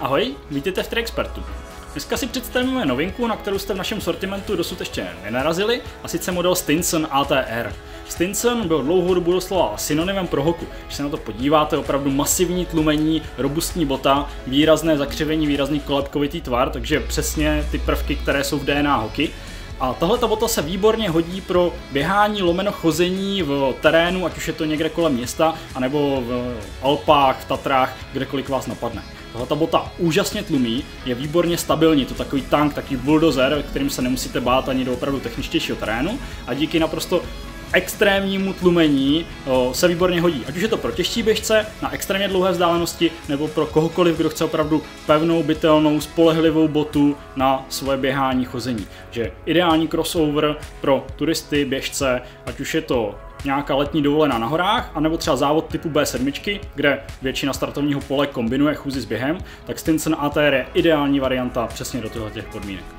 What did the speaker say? Ahoj, vítejte v TriXpertu. Dneska si představíme novinku, na kterou jste v našem sortimentu dosud ještě nenarazili, a sice model Stinson ATR. Stinson byl dlouhou dobu doslova synonymem pro Hoku. Když se na to podíváte, opravdu masivní tlumení, robustní bota, výrazné zakřivení, výrazný kolebkovitý tvar, takže přesně ty prvky, které jsou v DNA Hoky. A tahle bota se výborně hodí pro běhání, lomeno chození v terénu, ať už je to někde kolem města, anebo v Alpách, v Tatrách, kdekoliv vás napadne. Tahle bota úžasně tlumí, je výborně stabilní, to takový tank, takový bulldozer, ve kterým se nemusíte bát ani do opravdu techničtějšího terénu, a díky naprosto extrémnímu tlumení se výborně hodí. Ať už je to pro těžší běžce na extrémně dlouhé vzdálenosti, nebo pro kohokoliv, kdo chce opravdu pevnou, bytelnou, spolehlivou botu na svoje běhání, chození. Takže ideální crossover pro turisty, běžce, ať už je to nějaká letní dovolená na horách, anebo třeba závod typu B7, kde většina startovního pole kombinuje chůzi s během, tak Stinson ATR je ideální varianta přesně do těchto podmínek.